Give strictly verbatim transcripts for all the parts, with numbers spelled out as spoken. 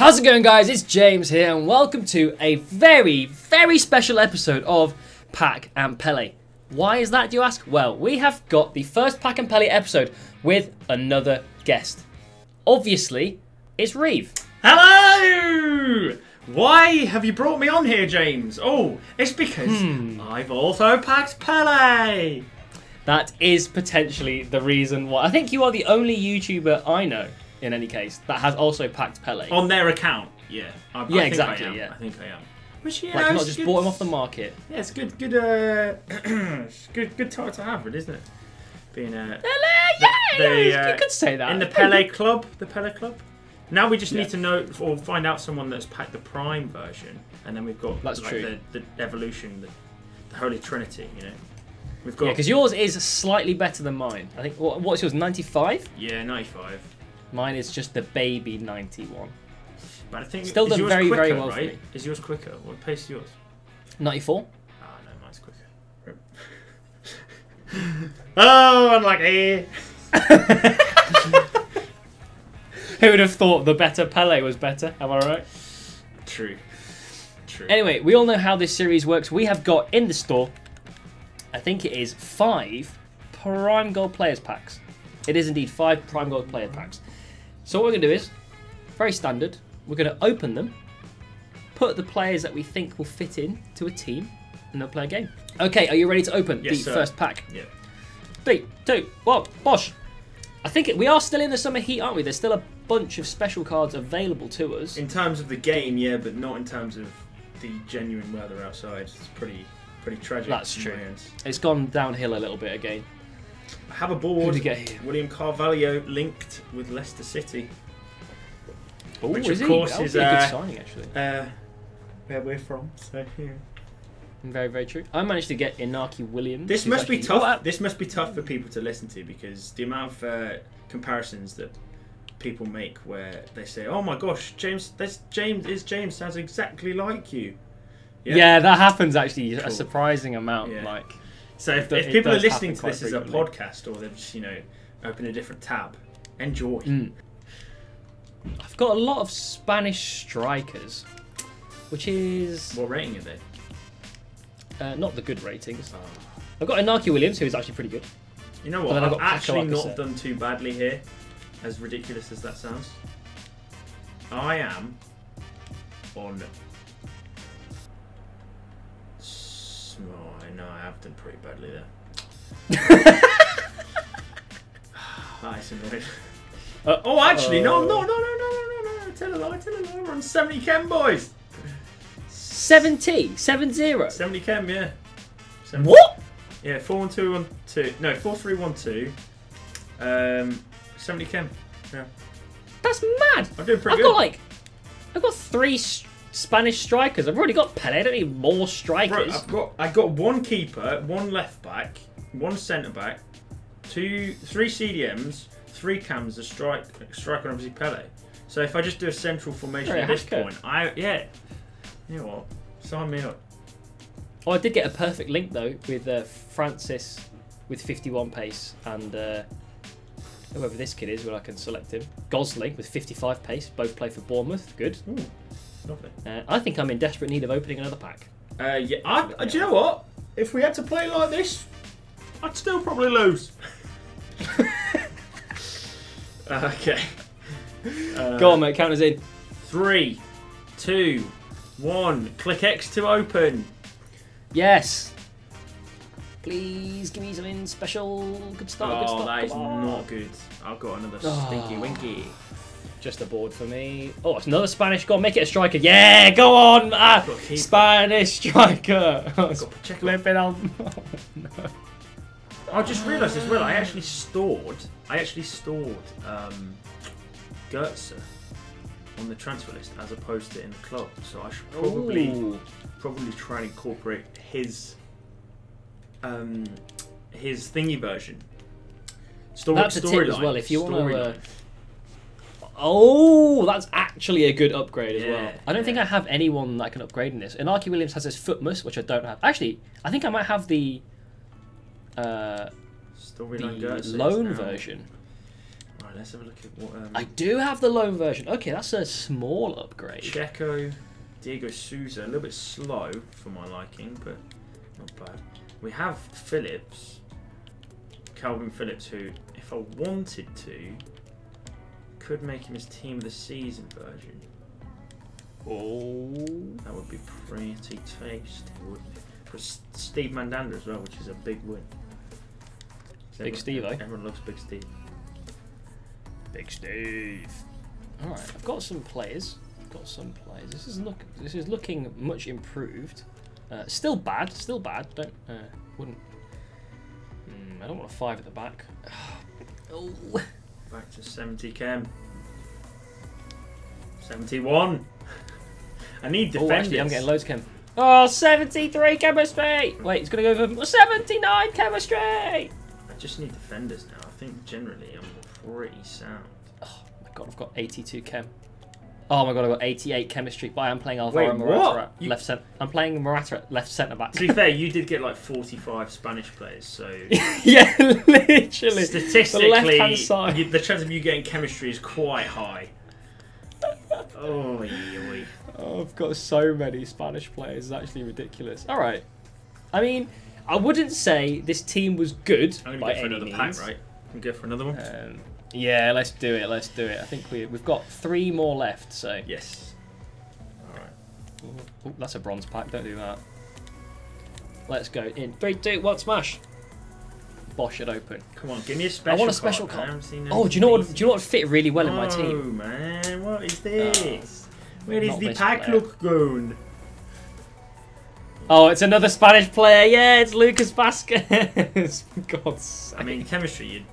How's it going, guys? It's James here, and welcome to a very, very special episode of Pack and Pele. Why is that, do you ask? Well, we have got the first Pack and Pele episode with another guest. Obviously, it's Reev. Hello! Why have you brought me on here, James? Oh, it's because hmm. I've also packed Pele. That is potentially the reason why. I think you are the only YouTuber I know, in any case, that has also packed Pele. On their account, yeah. I, yeah, I exactly, I yeah. I think I am. Which, yeah, like, you've not just good. bought him off the market. Yeah, it's good, good, uh, it's good, good talk to have, isn't it? Being a... Pele, yeah, the, yeah the, you uh, could say that. In the Pele Club, the Pele Club. Now we just yeah. need to know, or find out someone that's packed the Prime version, and then we've got that's like, true. The, the Evolution, the, the Holy Trinity, you know? We've got... Yeah, because yours is slightly better than mine. I think, what, what's yours, ninety-five? Yeah, ninety-five. Mine is just the baby ninety-one. But I think still done very, quicker, very well right? for me. Is yours quicker? What pace is yours? ninety-four. Ah, oh, no, mine's quicker. Oh, unlucky! Who would have thought the better Pele was better? Am I right? True. True. Anyway, we all know how this series works. We have got in the store, I think it is five Prime Gold Players packs. It is indeed five Prime Gold Player packs. So what we're going to do is, very standard, we're going to open them, put the players that we think will fit in to a team, and they'll play a game. Okay, are you ready to open yes, the sir. first pack? Yeah. Three, two, one, bosh! I think it, we are still in the summer heat, aren't we? There's still a bunch of special cards available to us. In terms of the game, yeah, but not in terms of the genuine weather outside. It's pretty, pretty tragic. That's true. It's gone downhill a little bit again. I have a board. Get here? William Carvalho linked with Leicester City. Ooh, which of is course is uh, a good signing, actually. Uh, where we're from, so yeah. Very, very true. I managed to get Iñaki Williams. This must actually... be tough. Oh, this must be tough for people to listen to because the amount of uh, comparisons that people make, where they say, "Oh my gosh, James, that's James is James sounds exactly like you." Yeah, yeah that happens actually cool. a surprising amount, yeah. like. So if, if people are listening to this as a podcast or they've just, you know, opened a different tab, enjoy. Mm. I've got a lot of Spanish strikers, which is... What rating are they? Uh, not the good ratings. Oh. I've got Iñaki Williams, who is actually pretty good. You know what, I've, I've got actually not done too badly here, as ridiculous as that sounds. I am on... No, I have done pretty badly there. Nice and annoying. Uh, oh, actually, uh, no, no, no, no, no, no, no, no. Tell a lie, tell a lie. We're on seventy chem, boys. seventy? seven zero? seventy chem, yeah. seventy. What? Yeah, four one two one two. No, four three one two. Um, seventy chem, yeah. That's mad. I'm doing pretty I've good. I've got like, I've got three Spanish strikers. I've already got Pele. I don't need more strikers. Bro, I've got I got one keeper, one left back, one centre back, two, three C D Ms, three cams. A strike, a striker, obviously Pele. So if I just do a central formation Sorry, at this point, I yeah. You know what? Sign me up. Oh, I did get a perfect link though with uh, Francis with fifty-one pace and uh, whoever this kid is, well I can select him. Gosling with fifty-five pace. Both play for Bournemouth. Good. Ooh. Uh, I think I'm in desperate need of opening another pack. Uh, yeah, I, I, do you know what? If we had to play like this, I'd still probably lose. uh, okay. Uh, Go on, mate. Count us in. Three, two, one. Click X to open. Yes. Please give me something special. Good start. Oh, good start. that Come is on. not good. I've got another oh. stinky winky. Just a board for me. Oh, it's another Spanish. Go on, make it a striker. Yeah, go on. Ah, Spanish striker. Oh, it's flipping on. Oh, no. I just realised as well, I actually stored, I actually stored um, Götze on the transfer list as opposed to in the club. So I should probably, Ooh. probably try and incorporate his, um, his thingy version. Story, That's a tip as well. If you want to... Uh, Oh, that's actually a good upgrade as yeah, well. I don't yeah. think I have anyone that I can upgrade in this. Iñaki Williams has his foot muss, which I don't have. Actually, I think I might have the, uh, the loan version. I Alright, let's have a look at what... Um, I do have the loan version. Okay, that's a small upgrade. Pacheco, Diego Souza, a little bit slow for my liking, but not bad. We have Phillips, Calvin Phillips, who, if I wanted to, could make him his team of the season version. Oh, that would be pretty tasty, wouldn't it? For Steve Mandanda as well, which is a big win. Big Steve, eh? Everyone loves Big Steve. Big Steve. All right, I've got some players. I've got some players. This is look. This is looking much improved. Uh, still bad. Still bad. Don't. Uh, wouldn't. Mm, I don't want a five at the back. Oh. Back to seventy chem. seventy-one. I need defenders. Oh, actually, I'm getting loads of chem. Oh, seventy-three chemistry. Wait, it's gonna go for seventy-nine chemistry. I just need defenders now. I think generally I'm pretty sound. Oh my god, I've got eighty-two chem. Oh my god, I've got eighty-eight chemistry. But I'm playing Alvaro Morata at left centre. I'm playing Morata at left centre back. To be fair, you did get like forty-five Spanish players, so yeah, literally. Statistically, the left-hand side. You, the chance of you getting chemistry is quite high. Oh, yeah. Oh, I've got so many Spanish players. It's actually ridiculous. All right. I mean, I wouldn't say this team was good. I'm gonna by go for any another means. Pack, right? Can go for another one. Um, Yeah, let's do it. Let's do it. I think we, we've got three more left, so... Yes. All right. Ooh, ooh, that's a bronze pack. Don't do that. Let's go in. Three, two, one, smash. Bosh it open. Come on, give me a special card. I want a special card. Oh, do you know what? Do you know what fit really well in my team? Oh, man. What is this? Oh, where is the pack look going? Oh, it's another Spanish player. Yeah, it's Lucas Vázquez. For God's sake. I mean, chemistry, you'd...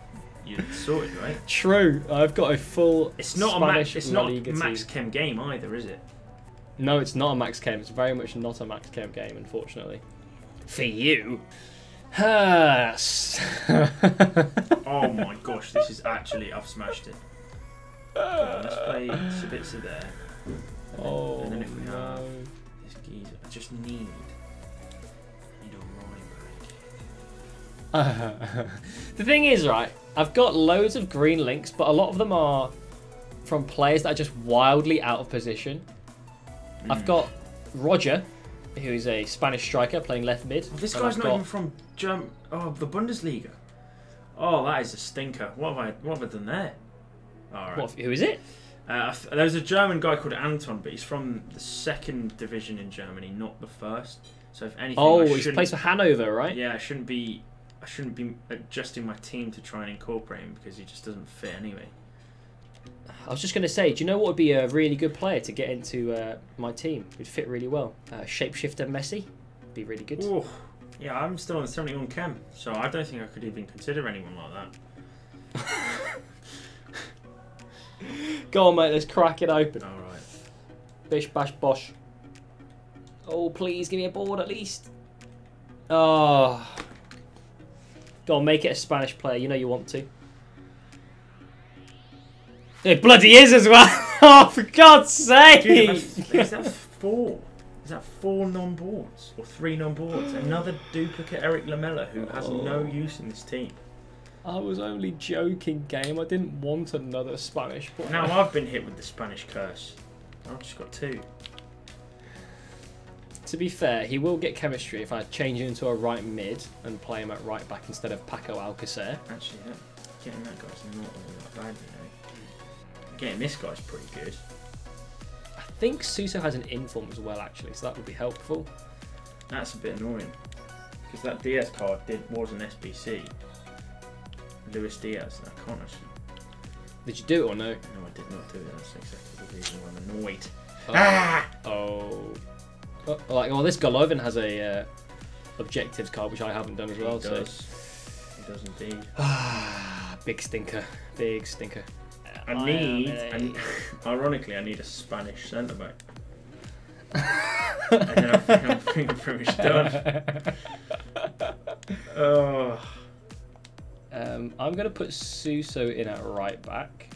You're sorted, right? True. I've got a full. It's not Spanish a max. It's not a max chem game either, is it? No, it's not a max chem. It's very much not a max chem game, unfortunately. For you. Oh my gosh! This is actually. I've smashed it. On, let's play Sabitzer there. And oh. Then, and then if we no. have this geezer, I just need. The thing is, right, I've got loads of green links, but a lot of them are from players that are just wildly out of position. Mm. I've got Roger, who is a Spanish striker playing left mid. Oh, this guy's I've not got... even from Germ oh, the Bundesliga. Oh, that is a stinker. What have I, what have I done there? All right. What, who is it? Uh, there's a German guy called Anton, but he's from the second division in Germany, not the first. So if anything, oh, I he's plays for Hanover, right? Yeah, I shouldn't be... I shouldn't be adjusting my team to try and incorporate him because he just doesn't fit anyway. I was just going to say, do you know what would be a really good player to get into uh, my team? Would fit really well. Uh, Shapeshifter Messi would be really good. Ooh. Yeah, I'm still on seventy-one chem, so I don't think I could even consider anyone like that. Go on, mate, let's crack it open. All right. Bish, bash, bosh. Oh, please give me a board at least. Oh... Go on, make it a Spanish player. You know you want to. It bloody is as well. Oh, for God's sake. Dude, is that four? Is that four non-boards? Or three non-boards? Another duplicate Eric Lamella who has oh. no use in this team. I was only joking, game. I didn't want another Spanish player. Now I've been hit with the Spanish curse. I've just got two. To be fair, he will get chemistry if I change him into a right mid and play him at right back instead of Paco Alcacer. Actually, yeah, getting that guy's not really that bad, you know. Getting this guy's pretty good. I think Suso has an inform as well, actually, so that would be helpful. That's a bit annoying because that Diaz card did was an S B C. Luis Diaz, I can't actually. Did you do it or no? No, I did not do it. That's exactly the reason why I'm annoyed. Oh. Ah! Oh. Oh, like, well, this Golovin has a uh, objectives card, which I haven't done as well. He does. So. He does indeed. Ah, big stinker. Big stinker. I, I need, a... I, ironically, I need a Spanish centre-back. And then I think I'm, think I'm pretty much done. Oh. um, I'm going to put Suso in at right back.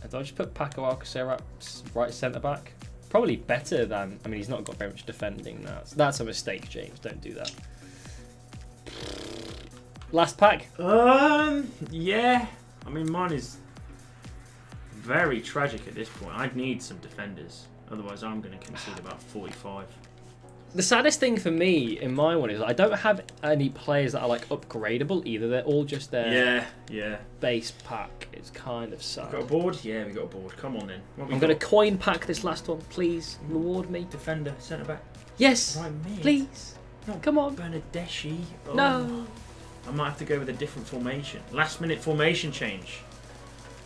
And do I just put Paco Alcacer at right centre-back? Probably better than... I mean, he's not got very much defending now. That's, that's a mistake, James. Don't do that. Last pack. Um, yeah. I mean, mine is very tragic at this point. I'd need some defenders. Otherwise, I'm going to concede about forty-five. The saddest thing for me in my one is I don't have any players that are like upgradable either. They're all just their yeah, yeah. base pack. It's kind of sad. Got a board? Yeah, we got a board. Come on then. I'm going to coin pack this last one. Please reward me. Defender, centre back. Yes. Right, please. Not Come on. Bernardeschi. Oh. No. I might have to go with a different formation. Last minute formation change.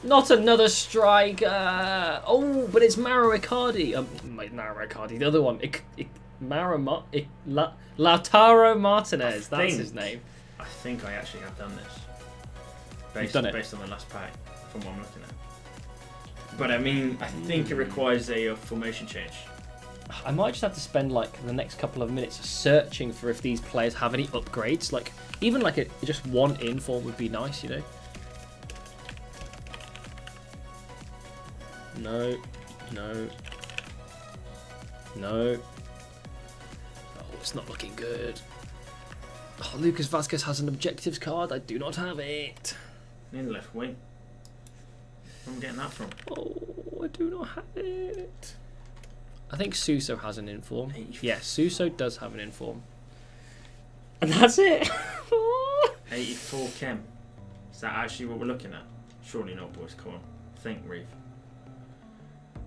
Not another striker. Oh, but it's Mauro Icardi. Um, Mauro Icardi, the other one. Ic Ic Mauro Ma Ic La Lautaro Martinez. That's think, his name. I think I actually have done this. Based, You've done it. Based on the last pack, from what I'm looking at. But I mean, I think mm. it requires a, a formation change. I might just have to spend like the next couple of minutes searching for if these players have any upgrades. Like even like a, just one inform would be nice, you know. No, no, no. Oh, it's not looking good. Oh, Lucas Vázquez has an objectives card. I do not have it. In left wing. Where am I getting that from? Oh, I do not have it. I think Suso has an inform. Yes, yeah, Suso does have an inform. And that's it. eighty-four chem. Is that actually what we're looking at? Surely not, boys. Come on. Think, Reeve.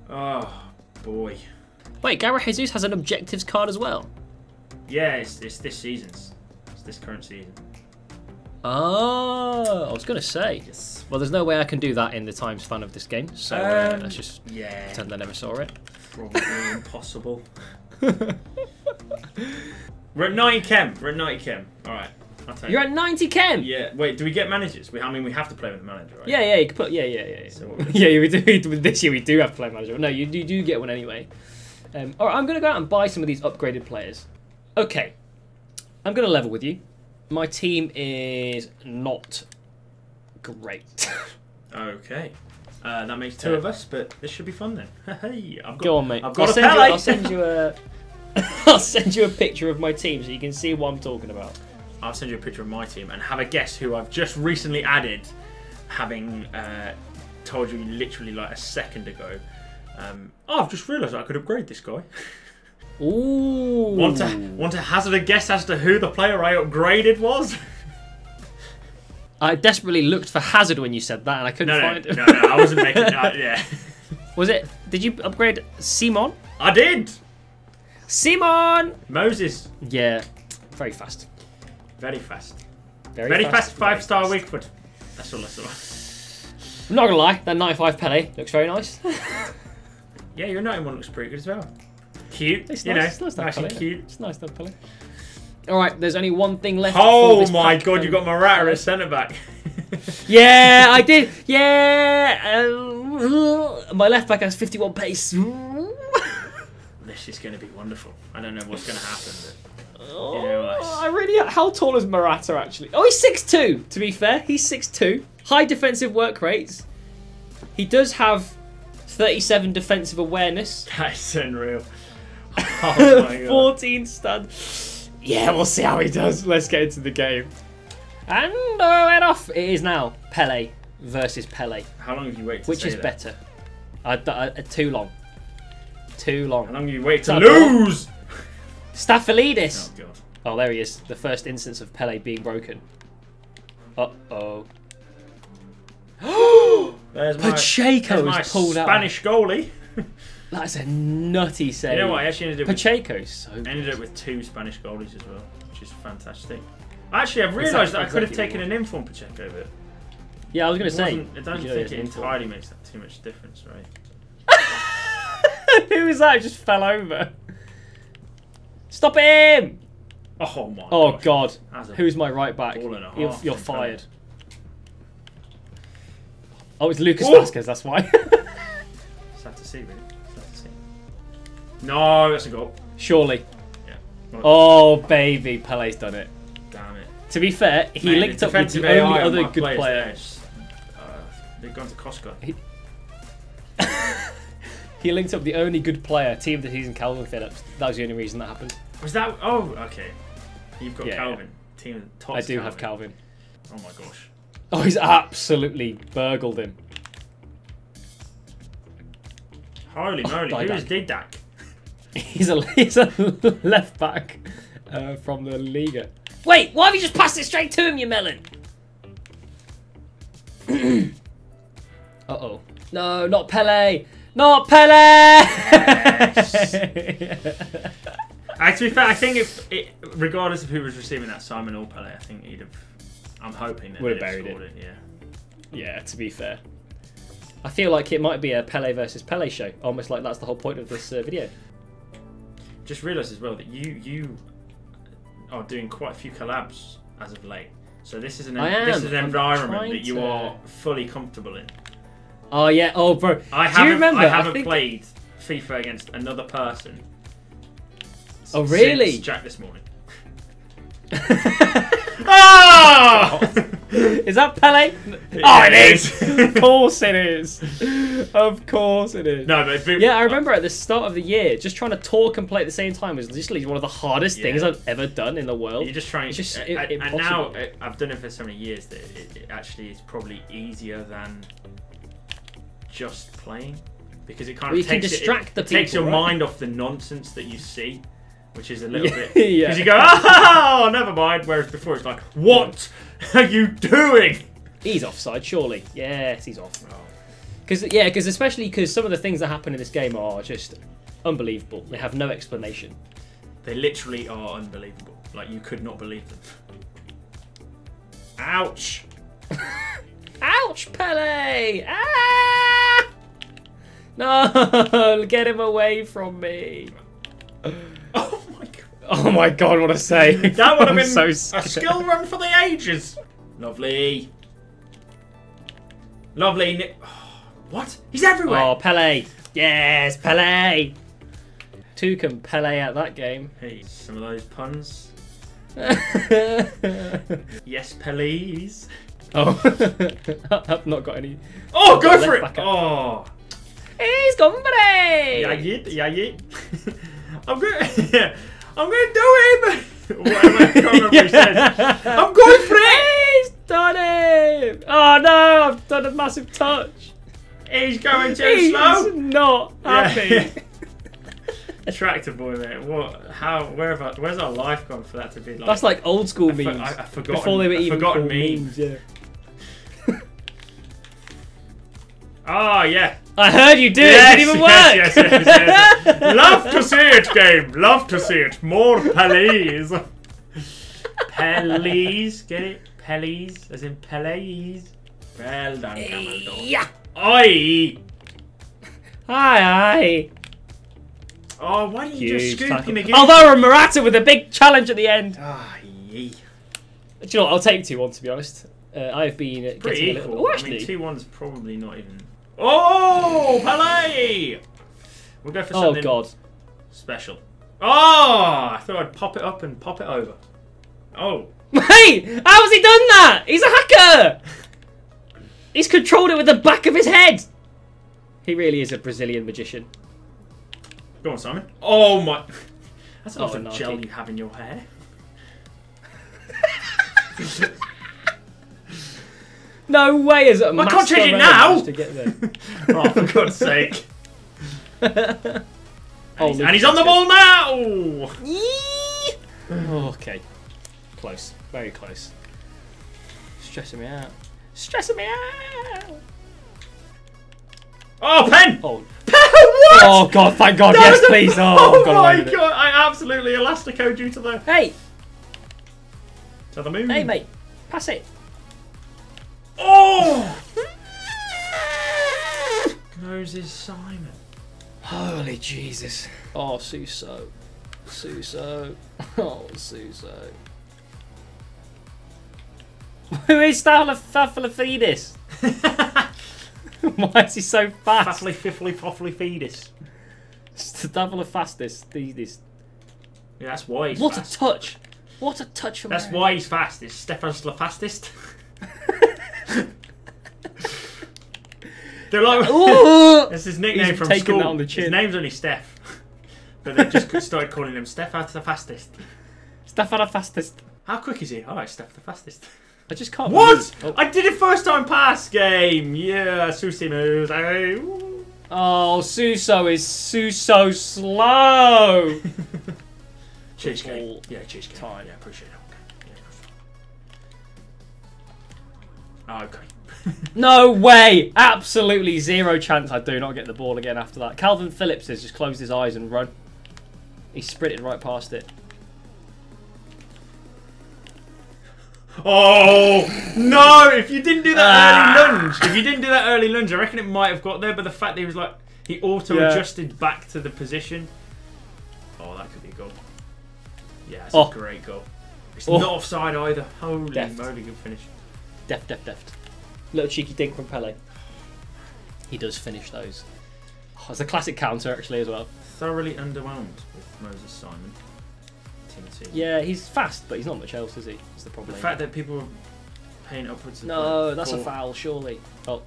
Oh, boy. Wait, Gabriel Jesus has an objectives card as well? Yeah, it's, it's this season's. It's this current season. Oh, I was going to say. Yes. Well, there's no way I can do that in the time span of this game, so um, uh, let's just yeah. pretend I never saw it. Probably impossible. We're at ninety chem. We're at ninety chem. All right. I'll take You're it. At ninety chem? Yeah. Wait, do we get managers? We, I mean, we have to play with the manager, right? Yeah, yeah, you can put... Yeah, yeah, yeah. Yeah, so what yeah we do, this year we do have to play manager. No, you, you do get one anyway. Um, all right, I'm going to go out and buy some of these upgraded players. Okay. I'm going to level with you. My team is not great. Okay. Uh, that makes two of us, but this should be fun then. Hey, I've got, go on, mate. I've got I'll, a send you, I'll send you a. I'll send you a picture of my team so you can see what I'm talking about. I'll send you a picture of my team and have a guess who I've just recently added, having uh, told you literally like a second ago. Um, oh, I've just realised I could upgrade this guy. Ooh. Want to want to hazard a guess as to who the player I upgraded was? I desperately looked for Hazard when you said that, and I couldn't no, no, find it. No, no, I wasn't making that. Yeah. Was it? Did you upgrade Simon? I did. Simon. Moses. Yeah. Very fast. Very fast. Very, very fast, fast. Five-star Wigford. That's all I saw. I'm not gonna lie. That ninety-five Pele looks very nice. Yeah, your ninety-one looks pretty good as well. Cute. It's you nice. Know, it's nice. Nice and cute. It's nice that Pele. All right, there's only one thing left. Oh my God, you got Morata at centre back. Yeah, I did. Yeah, uh, my left back has fifty-one pace. This is going to be wonderful. I don't know what's going to happen. But oh, you know, I really. How tall is Morata actually? Oh, he's six two. To be fair, he's six two. High defensive work rates. He does have thirty-seven defensive awareness. That's unreal. Oh my God. fourteen stud. Yeah, we'll see how he does. Let's get into the game. And oh, and off it is now. Pele versus Pele. How long have you waited? Which say is that? Better? I, I, too long. Too long. How long have you waited to lose? Staphylidis. Oh, God. Oh, there he is. The first instance of Pele being broken. Uh oh. Oh! Pacheco is pulled out. Spanish goalie. That's a nutty save. You know what? I actually ended up Pacheco with, so ended up with two Spanish goalies as well, which is fantastic. Actually, I've realised that I could have taken an in from Pacheco, but yeah, I was going to say I don't think it entirely makes that too much difference, right? Who was that? It just fell over. Stop him! Oh my! Oh God! Who's my right back? You're, you're fired. Oh, it's Lucas Vázquez. That's why. Sad to see, really. No, that's a goal. Surely. Yeah. Well, oh, baby. Pele's done it. Damn it. To be fair, he Man, linked up with the A I only other good players player. Just, uh, they've gone to Costco. He... he linked up the only good player, team that he's in Calvin Phillips. That was the only reason that happened. Was that... Oh, okay. You've got yeah, Calvin. Yeah. Team top. I do Calvin. have Calvin. Oh, my gosh. Oh, he's absolutely burgled him. Holy moly, oh, who is Didac? He's a, he's a left back uh, from the Liga. Wait, why have you just passed it straight to him, you melon? Uh-oh. No, not Pele. Not Pele! Yes. I, to be fair, I think if, it, regardless of who was receiving that, Simon or Pele, I think he'd have... I'm hoping that would have buried it. it. Yeah. Yeah, to be fair. I feel like it might be a Pele versus Pele show. Almost like that's the whole point of this uh, video. Just realised as well that you you are doing quite a few collabs as of late. So this is an am, this is an I'm environment that you to... are fully comfortable in. Oh yeah, oh bro. I haven't, Do you remember? I haven't I think... played FIFA against another person. Oh really? Since Jack this morning. Oh! Is that Pele? It oh, it is. is. Of course it is. Of course it is. No, but it, yeah, I remember at the start of the year, just trying to talk and play at the same time was literally one of the hardest yeah. things I've ever done in the world. You're just trying. It's just, it, I, it, and now I've done it for so many years that it, it actually is probably easier than just playing, because it kind well, of you takes can distract it, the it people, takes your right? mind off the nonsense that you see. Which is a little yeah, bit... Because yeah. you go, oh, never mind. Whereas before it's like, what are you doing? He's offside, surely. Yes, he's off. Because, oh. yeah, because especially because some of the things that happen in this game are just unbelievable. They have no explanation. They literally are unbelievable. Like, you could not believe them. Ouch. Ouch, Pele. Ah! No, get him away from me. Oh my god! Oh my god! What a save! That would have been so a skill run for the ages. Lovely, lovely. Oh, what? He's everywhere. Oh, Pele! Yes, Pele. Two can Pele at that game. Hey, some of those puns. Yes, Pele's. Oh, I've not got any. Oh, go for it! Oh, he's gone for it. Yeah, yeah, yeah, yeah. I'm gonna, yeah, I'm gonna do it. Whatever, I can't remember yeah. he says. I'm going for it. He's done it. Oh no, I've done a massive touch. He's going too He's slow. He's not happy. Yeah. Tractor boy, mate. What? How? Where have I, Where's our life gone for that to be like? That's like old school I memes. I, I forgot. Before they were I've even forgotten memes. memes. Yeah. Oh yeah. I heard you do yes, it. It didn't even work. Yes, yes, yes, yes, yes. Love to see it, game. Love to see it. More Pele's. Pele's. Get it? Pele's. As in Pele's. Well done, Camaldor. Yeah. Oi. Hi, hi. Oh, why didn't you, you just scoop him again? Alvaro Morata with a big challenge at the end. Ah, oh, yee. Do you know what? I'll take two one, to be honest. Uh, I've been it's pretty getting equal. A little... oh, actually, I mean, two one's probably not even... Oh, Pele! We'll go for something oh, God. special. Oh, I thought I'd pop it up and pop it over. Oh. Mate, how has he done that? He's a hacker! He's controlled it with the back of his head. He really is a Brazilian magician. Go on, Simon. Oh, my. That's a lot of gel you have in your hair. No way is it a I can't change it now! To get there. Oh, for God's sake. And, oh, he's, and he's on the ball now! Oh, okay. Close. Very close. Stressing me out. Stressing me out! Oh, pen! Oh, pen! What? Oh, God, thank God. That yes, please. Oh, oh God, my God. I absolutely elastico due to the... Hey! To the moon. Hey, mate. Pass it. Oh! Moses Simon. Holy Jesus. Oh, Suso. Suso. Oh, Suso. Who is Fafalafidis? Why is he so fast? Fafly, fiffly, foffly, feedus. Stafalafastis. Yeah, that's why he's what fast. What a touch. What a touch from That's Mary. Why he's fast. It's Stefanoslafastist. They're like, that's his nickname He's from school. That on the chin. His name's only Steph, but they just started calling him Steph out of the fastest. Steph out of the fastest. How quick is he? All right, Steph the fastest. I just can't. What? Oh. I did a first time pass game. Yeah, Susie moves. I... Oh, Suso is Suso slow. Chase game. Yeah, chase game. Time. Yeah, appreciate it. Okay. Yeah. Okay. No way! Absolutely zero chance I do not get the ball again after that. Calvin Phillips has just closed his eyes and run. He sprinted right past it. Oh no! If you didn't do that ah. early lunge, if you didn't do that early lunge, I reckon it might have got there. But the fact that he was like he auto-adjusted yeah. back to the position. Oh, that could be a goal. Yeah, that's oh. a great goal. It's oh. not offside either. Holy deft. moly, good finish. Deft, deft, deft. Little cheeky dink from Pele. He does finish those. Oh, it's a classic counter actually as well. Thoroughly underwhelmed with Moses Simon. Yeah, he's fast, but he's not much else, is he? That's the problem. The fact that people are paying upwards. No, the that's ball. a foul, surely. Oh,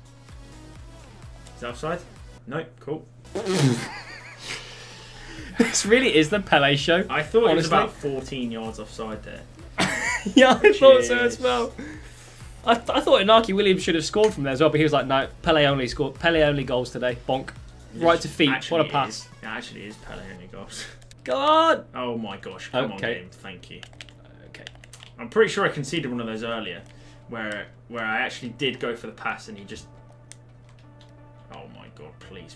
is that offside? No, cool. This really is the Pele show. I thought honestly. It was about fourteen yards offside there. Yeah, I thought so as well. I, th I thought Iñaki Williams should have scored from there as well, but he was like, no, Pele only scored. Pele only goals today. Bonk. This right to feet. What a pass. It actually is Pele only goals. Go on! Oh my gosh, come okay. on game, thank you. Okay. I'm pretty sure I conceded one of those earlier, where where I actually did go for the pass and he just... Oh my god, please,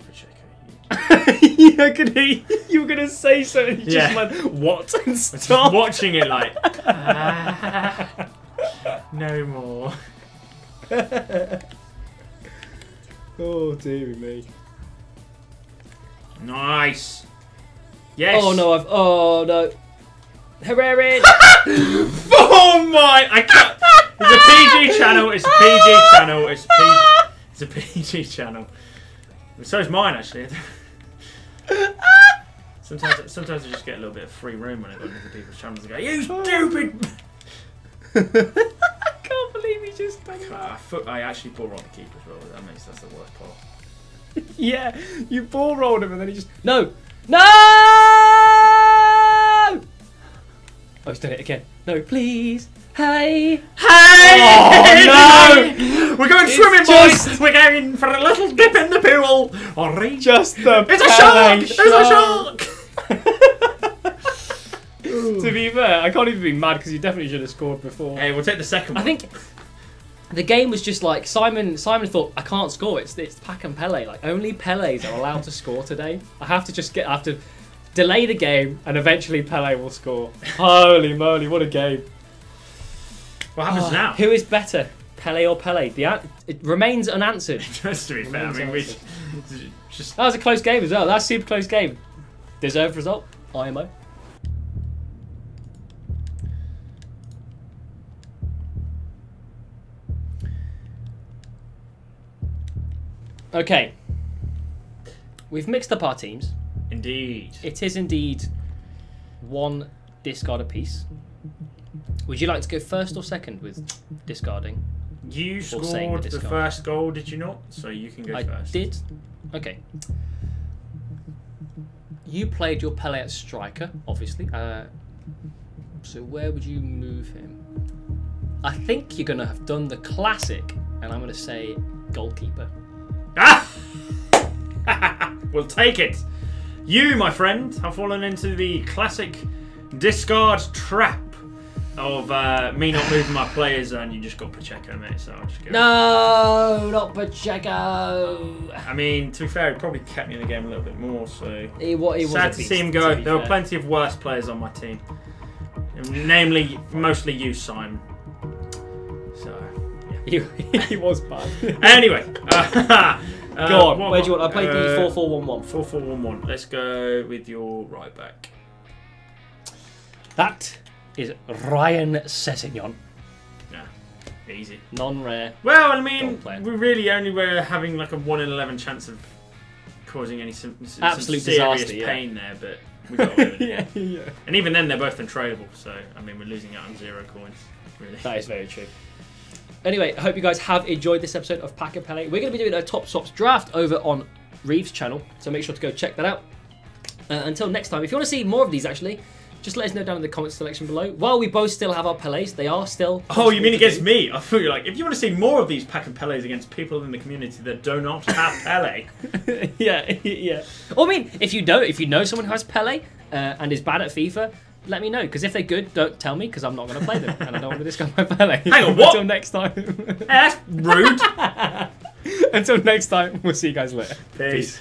Pacheco. You were gonna, you were gonna say something, you yeah. just went, what? And stopped. I was watching it like, ah, no more. Oh dear me. Nice! Yes. Oh no! I've oh no! Herrera! Oh my! I can't. It's a P G channel. It's a P G channel. It's a P G. It's a P G channel. So is mine actually. Sometimes, sometimes I just get a little bit of free room when I go into people's channels and go, "You stupid!" I can't believe he just done that. I actually ball rolled the keeper as well. That makes that's the worst part. Yeah, you ball rolled him and then he just no. No! Oh, he's done it again. No, please. Hey! Hey! Oh, no! We're going it's swimming, just... boys! We're going for a little dip in the pool! Or just the It's a shark! shark! It's a shark! To be fair, I can't even be mad because you definitely should have scored before. Hey, we'll take the second one. I think the game was just like, Simon Simon thought, I can't score, it's it's Pack and Pele. Like, only Peles are allowed to score today. I have to just get, I have to delay the game and eventually Pele will score. Holy moly, what a game. What happens oh, now? Who is better, Pele or Pele? The It remains unanswered. Just to be fair, I mean, we just... That was a close game as well, that's a super close game. Deserved result, I M O. Okay, we've mixed up our teams. Indeed. It is indeed one discard apiece. Would you like to go first or second with discarding? You scored the, the first goal, did you not? So you can go I first. I did. Okay. You played your Pele at striker, obviously. Uh, so where would you move him? I think you're going to have done the classic, and I'm going to say goalkeeper. Ah! We'll take it. You, my friend, have fallen into the classic discard trap of uh, me not moving my players, and you just got Pacheco, mate. So I'll just go. No, not Pacheco. I mean, to be fair, he probably kept me in the game a little bit more. So he, what, he sad was to see him go. There fair. were plenty of worse players on my team, namely mostly you, Simon. So. He, he was bad. Anyway. Uh, uh, go on. Where one, do you want? I played uh, the four four one one. four four one one. Let's go with your right back. That is Ryan Sessegnon. Yeah. Easy. Non-rare. Well, I mean, we really only were having like a one in eleven chance of causing any some, some Absolute serious disaster, pain yeah. there, but we got away with it. Yeah, yeah. And even then, they're both untradeable, so, I mean, we're losing out on zero coins, really. That is very true. Anyway, I hope you guys have enjoyed this episode of Pack and Pele. We're going to be doing a Top Swaps draft over on Reev's channel, so make sure to go check that out. Uh, until next time, if you want to see more of these, actually, Just let us know down in the comments selection below. While we both still have our Pelés, they are still... Oh, you mean against do. me? I thought you were like, if you want to see more of these Pack and Pelés against people in the community that do not have Pelé. yeah, yeah. Or I mean, if you don't, if you know someone who has Pelé uh, and is bad at FIFA, let me know. Because if they're good, don't tell me, because I'm not going to play them. And I don't want to discuss my Pelé. Hang on, what? Until next time. That's rude. Until next time, we'll see you guys later. Peace. Peace.